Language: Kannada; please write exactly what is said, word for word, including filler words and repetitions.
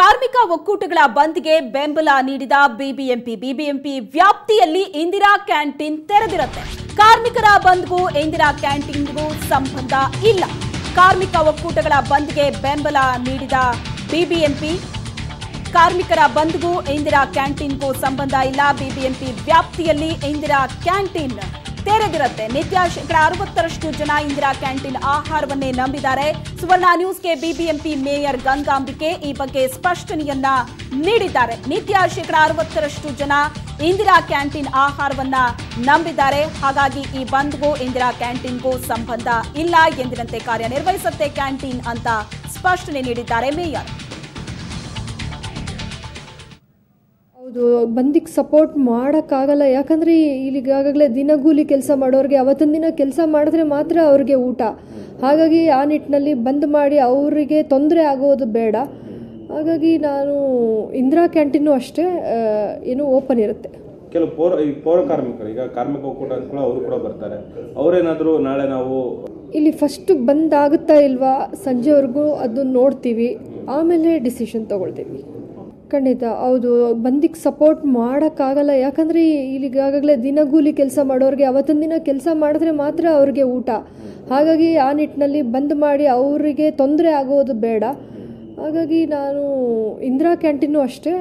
ಕಾರ್ಮಿಕ ಒಕ್ಕೂಟಗಳ ಬಂದ್ಗೆ ಬೆಂಬಲ ನೀಡಿದ ಬಿಬಿಎಂಪಿ ಬಿಬಿಎಂಪಿ ವ್ಯಾಪ್ತಿಯಲ್ಲಿ ಇಂದಿರಾ ಕ್ಯಾಂಟೀನ್ ತೆರೆದಿರುತ್ತೆ. ಕಾರ್ಮಿಕರ ಬಂದ್ಗೂ ಇಂದಿರಾ ಕ್ಯಾಂಟೀನ್ಗೂ ಸಂಬಂಧ ಇಲ್ಲ. ಕಾರ್ಮಿಕ ಒಕ್ಕೂಟಗಳ ಬಂದ್ಗೆ ಬೆಂಬಲ ನೀಡಿದ ಬಿಬಿಎಂಪಿ ಕಾರ್ಮಿಕರ ಬಂದ್ಗೂ ಇಂದಿರಾ ಕ್ಯಾಂಟೀನ್ಗೂ ಸಂಬಂಧ ಇಲ್ಲ. ಬಿಬಿಎಂಪಿ ವ್ಯಾಪ್ತಿಯಲ್ಲಿ ಇಂದಿರಾ ಕ್ಯಾಂಟೀನ್ ತೆರೆದಿರುತ್ತೆ. ನಿತ್ಯ ಶೇಕಡಾ ಅರವತ್ತರಷ್ಟು ಜನ ಇಂದಿರಾ ಕ್ಯಾಂಟೀನ್ ಆಹಾರವನ್ನೇ ನಂಬಿದ್ದಾರೆ. ಸುವರ್ಣ ನ್ಯೂಸ್ಗೆ ಬಿಬಿಎಂಪಿ ಮೇಯರ್ ಗಂಗಾಂಬಿಕೆ ಈ ಬಗ್ಗೆ ಸ್ಪಷ್ಟನೆಯನ್ನ ನೀಡಿದ್ದಾರೆ. ನಿತ್ಯ ಶೇಕಡಾ ಅರವತ್ತರಷ್ಟು ಜನ ಇಂದಿರಾ ಕ್ಯಾಂಟೀನ್ ಆಹಾರವನ್ನ ನಂಬಿದ್ದಾರೆ. ಹಾಗಾಗಿ ಈ ಬಂದ್ಗೂ ಇಂದಿರಾ ಕ್ಯಾಂಟೀನ್ಗೂ ಸಂಬಂಧ ಇಲ್ಲ. ಎಂದಿನಂತೆ ಕಾರ್ಯನಿರ್ವಹಿಸುತ್ತೆ ಕ್ಯಾಂಟೀನ್ ಅಂತ ಸ್ಪಷ್ಟನೆ ನೀಡಿದ್ದಾರೆ ಮೇಯರ್. ಹೌದು, ಬಂದಿಗೆ ಸಪೋರ್ಟ್ ಮಾಡೋಕ್ಕಾಗಲ್ಲ. ಯಾಕಂದರೆ ಇಲ್ಲಿಗಾಗಲೇ ದಿನಗೂಲಿ ಕೆಲಸ ಮಾಡೋರಿಗೆ ಅವತ್ತೊಂದು ದಿನ ಕೆಲಸ ಮಾಡಿದ್ರೆ ಮಾತ್ರ ಅವ್ರಿಗೆ ಊಟ. ಹಾಗಾಗಿ ಆ ನಿಟ್ಟಿನಲ್ಲಿ ಬಂದ್ ಮಾಡಿ ಅವರಿಗೆ ತೊಂದರೆ ಆಗೋದು ಬೇಡ. ಹಾಗಾಗಿ ನಾನು ಇಂದಿರಾ ಕ್ಯಾಂಟೀನು ಅಷ್ಟೇ ಏನು ಓಪನ್ ಇರುತ್ತೆ. ಕೆಲವು ಪೌರ ಈ ಪೌರ ಕಾರ್ಮಿಕರು, ಈಗ ಕಾರ್ಮಿಕ ಒಕ್ಕೂಟ ಅಂದ್ಕೊಳ್ಳೋ ಅವರು ಕೂಡ ಬರ್ತಾರೆ. ಅವರೇನಾದರೂ ನಾಳೆ ನಾವು ಇಲ್ಲಿ ಫಸ್ಟ್ ಬಂದಾಗುತ್ತಾ ಇಲ್ವಾ ಸಂಜೆವರೆಗೂ ಅದು ನೋಡ್ತೀವಿ, ಆಮೇಲೆ ಡಿಸಿಷನ್ ತೊಗೊಳ್ತೀವಿ. ಖಂಡಿತ ಹೌದು, ಬಂದಿಗೆ ಸಪೋರ್ಟ್ ಮಾಡೋಕ್ಕಾಗಲ್ಲ. ಯಾಕಂದರೆ ಇಲ್ಲಿಗಾಗಲೇ ದಿನಗೂಲಿ ಕೆಲಸ ಮಾಡೋರಿಗೆ ಅವತ್ತೊಂದು ದಿನ ಕೆಲಸ ಮಾಡಿದ್ರೆ ಮಾತ್ರ ಅವ್ರಿಗೆ ಊಟ. ಹಾಗಾಗಿ ಆ ನಿಟ್ಟಿನಲ್ಲಿ ಬಂದ್ ಮಾಡಿ ಅವರಿಗೆ ತೊಂದರೆ ಆಗೋದು ಬೇಡ. ಹಾಗಾಗಿ ನಾನು ಇಂದಿರಾ ಕ್ಯಾಂಟೀನು ಅಷ್ಟೇ